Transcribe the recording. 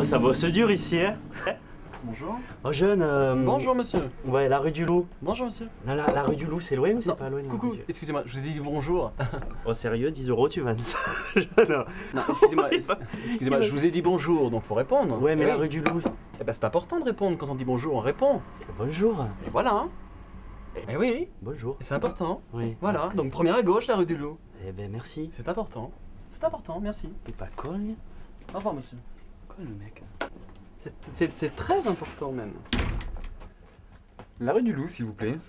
Oh, ça bosse dur ici, hein. Bonjour. Oh, jeune. Bonjour, monsieur. Ouais, la rue du Loup. Bonjour, monsieur. La rue du Loup, c'est loin ou c'est pas loin? Coucou, excusez-moi, je vous ai dit bonjour. Oh, sérieux, 10 €, tu vends ça? Non, non, excusez-moi, excusez-moi, je vous ai dit bonjour, donc faut répondre. Ouais, mais la rue du Loup. Eh ben, c'est important de répondre quand on dit bonjour, on répond. Bonjour. Et voilà, hein. Eh oui. Bonjour. C'est important. Oui. Voilà, donc première à gauche, la rue du Loup. Eh ben, merci. C'est important. C'est important, merci. Et pas cogne. Au revoir, monsieur. Cogne, le mec. C'est très important même. La rue du Loup, s'il vous plaît.